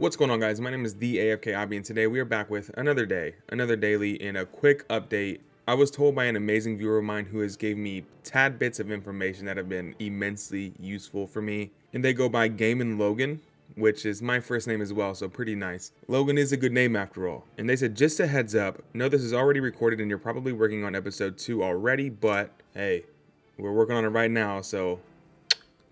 What's going on, guys? My name is the AFK Abby, and today we are back with another daily, and a quick update. I was told by an amazing viewer of mine who has gave me tad bits of information that have been immensely useful for me, and they go by Gaming Logan, which is my first name as well, so pretty nice. Logan is a good name after all. And they said, just a heads up, no, this is already recorded and you're probably working on episode 2 already, but hey, we're working on it right now, so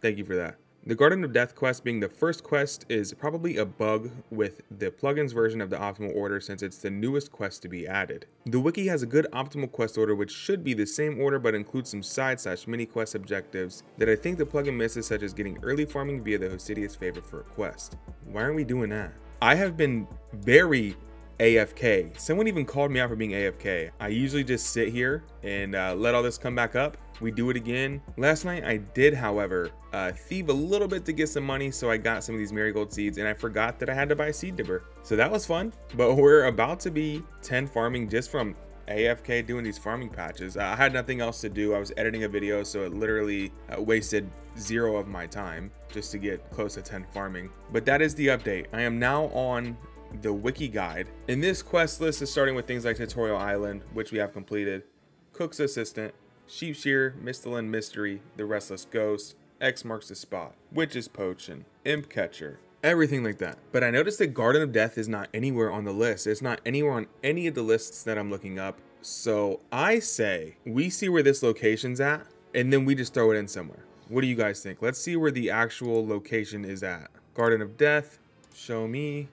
thank you for that. The Garden of Death quest being the first quest is probably a bug with the plugins version of the optimal order, since it's the newest quest to be added. The wiki has a good optimal quest order, which should be the same order but includes some side/mini quest objectives that I think the plugin misses, such as getting early farming via the Hosidius favor for a quest. Why aren't we doing that? I have been very AFK. Someone even called me out for being AFK. I usually just sit here and let all this come back up. We do it again. Last night I did, however, thieve a little bit to get some money, so I got some of these marigold seeds, and I forgot that I had to buy seed dibber. So that was fun, but we're about to be 10 farming just from AFK doing these farming patches. I had nothing else to do. I was editing a video, so it literally wasted 0 of my time just to get close to 10 farming. But that is the update. I am now on the wiki guide, and this quest list is starting with things like Tutorial Island, which we have completed, Cook's Assistant, Sheep Shear, Mistyland Mystery, The Restless Ghost, X Marks the Spot, Witch's Potion, Imp Catcher, everything like that. But I noticed that Garden of Death is not anywhere on the list. It's not anywhere on any of the lists that I'm looking up. So I say we see where this location's at, and then we just throw it in somewhere. What do you guys think? Let's see where the actual location is at. Garden of Death, show me.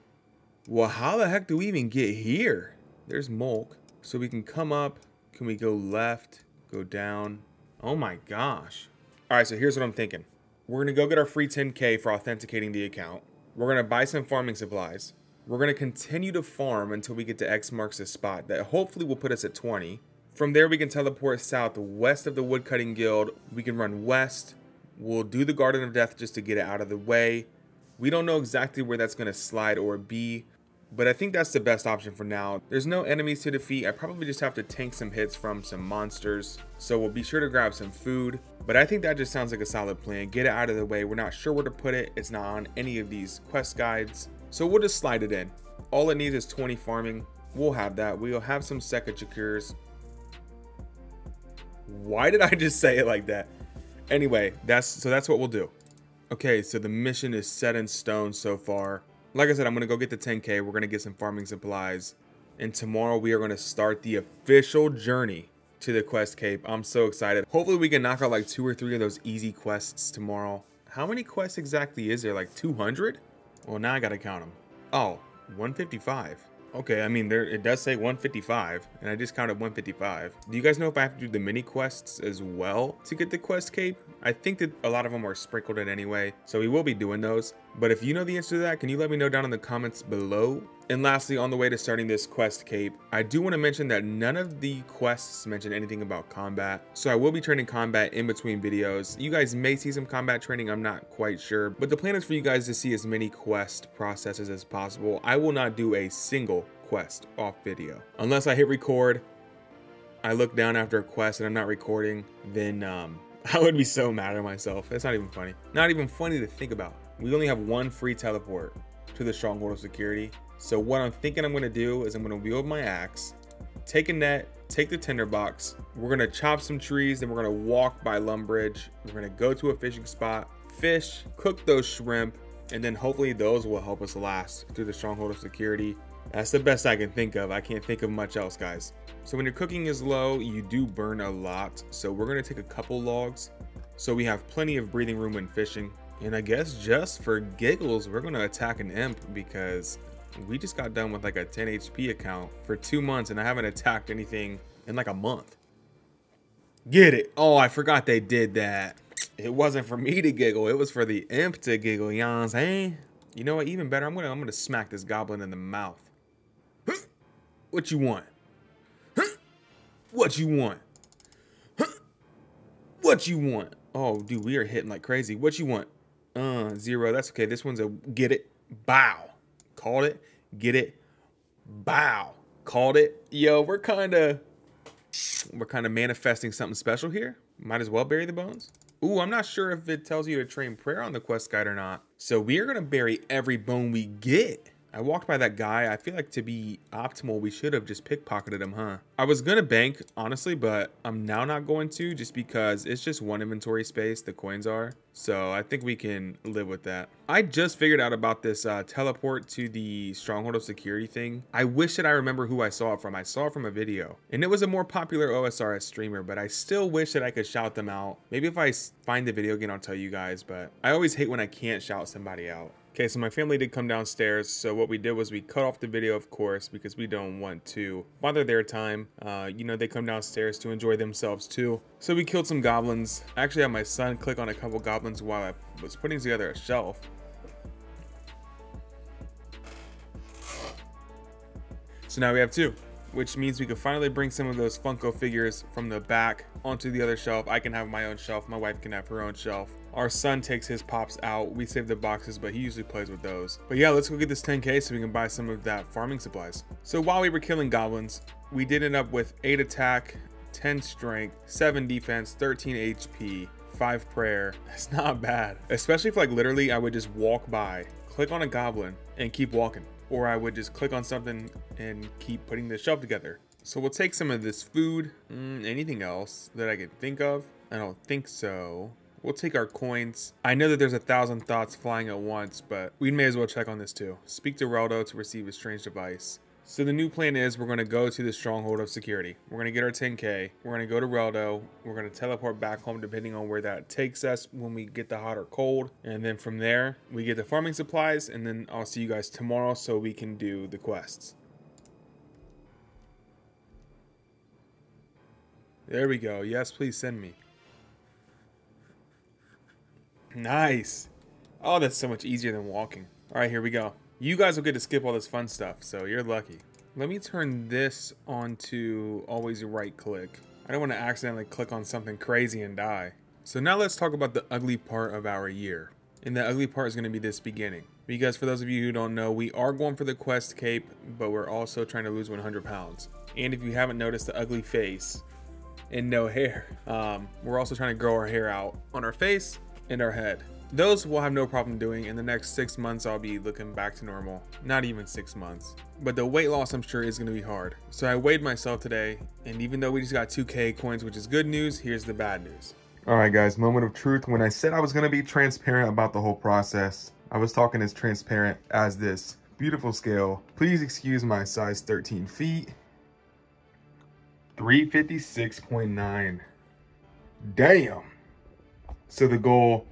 Well, how the heck do we even get here? There's Mulk. So we can come up. Can we go left? Go down. Oh my gosh. All right, so here's what I'm thinking. We're gonna go get our free 10K for authenticating the account. We're gonna buy some farming supplies. We're gonna continue to farm until we get to X Marks the Spot. That hopefully will put us at 20. From there, we can teleport south, west of the Woodcutting Guild. We can run west. We'll do the Garden of Death just to get it out of the way. We don't know exactly where that's gonna slide or be, but I think that's the best option for now. There's no enemies to defeat. I probably just have to tank some hits from some monsters. So we'll be sure to grab some food. But I think that just sounds like a solid plan. Get it out of the way. We're not sure where to put it. It's not on any of these quest guides. So we'll just slide it in. All it needs is 20 farming. We'll have that. We'll have some Sekachakurs. Why did I just say it like that? Anyway, that's what we'll do. Okay, so the mission is set in stone so far. Like I said, I'm going to go get the 10K. We're going to get some farming supplies. And tomorrow we are going to start the official journey to the Quest Cape. I'm so excited. Hopefully we can knock out like 2 or 3 of those easy quests tomorrow. How many quests exactly is there? Like 200? Well, now I got to count them. Oh, 155. Okay, I mean, it does say 155, and I just counted 155. Do you guys know if I have to do the mini quests as well to get the Quest Cape? I think that a lot of them are sprinkled in anyway, so we will be doing those. But if you know the answer to that, can you let me know down in the comments below? And lastly, on the way to starting this Quest Cape, I do want to mention that none of the quests mention anything about combat, so I will be training combat in between videos. You guys may see some combat training, I'm not quite sure, but the plan is for you guys to see as many quest processes as possible. I will not do a single quest off video. Unless I hit record, I look down after a quest and I'm not recording, then I would be so mad at myself. It's not even funny. Not even funny to think about. We only have 1 free teleport to the Stronghold of Security. So what I'm thinking I'm gonna do is I'm gonna wield my axe, take a net, take the tinderbox. We're gonna chop some trees, then we're gonna walk by Lumbridge. We're gonna go to a fishing spot, fish, cook those shrimp, and then hopefully those will help us last through the Stronghold of Security. That's the best I can think of. I can't think of much else, guys. So when your cooking is low, you do burn a lot. So we're gonna take a couple logs. So we have plenty of breathing room when fishing. And I guess just for giggles, we're gonna attack an imp, because we just got done with like a 10 HP account for 2 months and I haven't attacked anything in like a month. Get it? Oh, I forgot they did that. It wasn't for me to giggle. It was for the imp to giggle, you know what I'm saying? You know what, even better, I'm gonna smack this goblin in the mouth. What you want? What you want? What you want? Oh, dude, we are hitting like crazy. What you want? 0. That's okay. This one's a get it. Bow. Called it. Get it. Bow. Called it. Yo, we're kind of manifesting something special here. Might as well bury the bones. Ooh, I'm not sure if it tells you to train prayer on the quest guide or not. So we are going to bury every bone we get. I walked by that guy. I feel like to be optimal, we should have just pickpocketed him, huh? I was going to bank, honestly, but I'm now not going to just because it's just one inventory space, the coins are. So I think we can live with that. I just figured out about this teleport to the Stronghold of Security thing. I wish that I remember who I saw it from. I saw it from a video, and it was a more popular OSRS streamer, but I still wish that I could shout them out. Maybe if I find the video again, I'll tell you guys, but I always hate when I can't shout somebody out. Okay, so my family did come downstairs. So what we did was we cut off the video, of course, because we don't want to bother their time. You know, they come downstairs to enjoy themselves too. So we killed some goblins. I actually had my son click on a couple goblins while I was putting together a shelf. So now we have two, which means we can finally bring some of those Funko figures from the back onto the other shelf. I can have my own shelf. My wife can have her own shelf. Our son takes his pops out. We save the boxes, but he usually plays with those. But yeah, let's go get this 10K so we can buy some of that farming supplies. So while we were killing goblins, we did end up with 8 attack, 10 strength, 7 defense, 13 HP, 5 prayer. That's not bad. Especially if like literally I would just walk by, click on a goblin and keep walking. Or I would just click on something and keep putting the shelf together. So we'll take some of this food. Anything else that I can think of? I don't think so. We'll take our coins. I know that there's 1,000 thoughts flying at once, but we may as well check on this too. Speak to Reldo to receive a strange device. So the new plan is we're going to go to the Stronghold of Security. We're going to get our 10K. We're going to go to Reldo. We're going to teleport back home depending on where that takes us when we get the hot or cold. And then from there, we get the farming supplies. And then I'll see you guys tomorrow so we can do the quests. There we go. Yes, please send me. Nice. Oh, that's so much easier than walking. All right, here we go. You guys will get to skip all this fun stuff, so you're lucky. Let me turn this on to always right click. I don't want to accidentally click on something crazy and die. So now let's talk about the ugly part of our year. And the ugly part is going to be this beginning. Because for those of you who don't know, we are going for the Quest cape, but we're also trying to lose 100 pounds. And if you haven't noticed the ugly face and no hair, we're also trying to grow our hair out on our face and our head. Those we'll have no problem doing. In the next 6 months, I'll be looking back to normal. Not even 6 months. But the weight loss, I'm sure, is going to be hard. So I weighed myself today, and even though we just got 2K coins, which is good news, here's the bad news. All right, guys, moment of truth. When I said I was going to be transparent about the whole process, I was talking as transparent as this beautiful scale. Please excuse my size 13 feet. 356.9. Damn. So the goal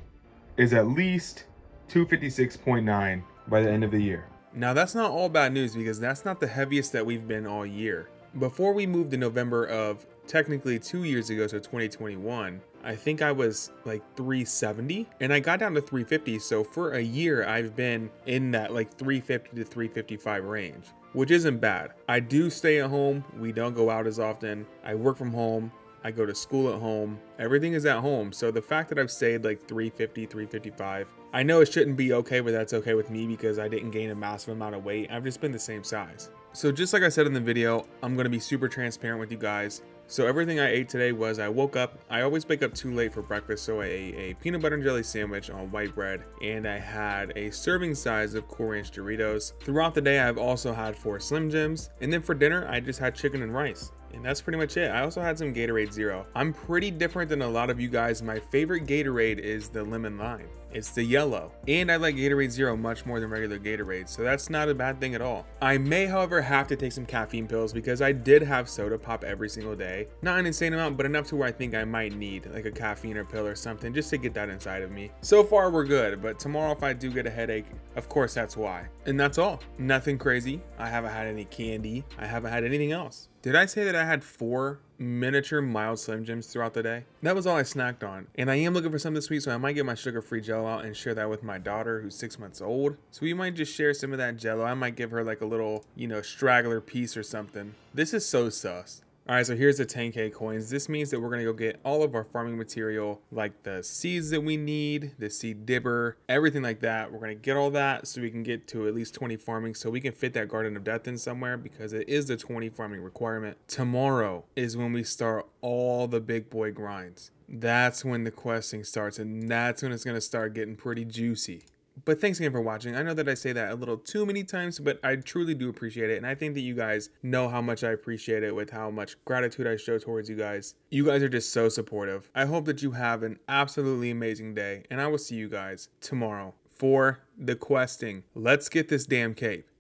is at least 256.9 by the end of the year. Now that's not all bad news because that's not the heaviest that we've been all year. Before we moved to November of technically 2 years ago, so 2021, I think I was like 370 and I got down to 350. So for a year, I've been in that like 350 to 355 range, which isn't bad. I do stay at home. We don't go out as often. I work from home. I go to school at home, everything is at home. So the fact that I've stayed like 350, 355, I know it shouldn't be okay, but that's okay with me because I didn't gain a massive amount of weight. I've just been the same size. So just like I said in the video, I'm gonna be super transparent with you guys. So everything I ate today was I woke up, I always wake up too late for breakfast. So I ate a peanut butter and jelly sandwich on white bread and I had a serving size of Cool Ranch Doritos. Throughout the day, I've also had 4 Slim Jims. And then for dinner, I just had chicken and rice. And that's pretty much it. I also had some Gatorade Zero. I'm pretty different than a lot of you guys. My favorite Gatorade is the lemon lime. It's the yellow. And I like Gatorade Zero much more than regular Gatorade, so that's not a bad thing at all. I may, however, have to take some caffeine pills because I did have soda pop every single day. Not an insane amount, but enough to where I think I might need like a caffeine or pill or something just to get that inside of me. So far, we're good, but tomorrow if I do get a headache, of course that's why. And that's all. Nothing crazy. I haven't had any candy. I haven't had anything else. Did I say that I had 4 miniature mild Slim Jims throughout the day? That was all I snacked on. And I am looking for something sweet, so I might get my sugar-free Jell-O out and share that with my daughter who's 6 months old. So we might just share some of that Jell-O. I might give her like a little, you know, straggler piece or something. This is so sus. All right, so here's the 10K coins. This means that we're gonna go get all of our farming material, like the seeds that we need, the seed dibber, everything like that. We're gonna get all that so we can get to at least 20 farming so we can fit that Garden of Death in somewhere because it is the 20 farming requirement. Tomorrow is when we start all the big boy grinds. That's when the questing starts and that's when it's gonna start getting pretty juicy. But thanks again for watching. I know that I say that a little too many times, but I truly do appreciate it. And I think that you guys know how much I appreciate it with how much gratitude I show towards you guys. You guys are just so supportive. I hope that you have an absolutely amazing day. And I will see you guys tomorrow for the questing. Let's get this damn cape.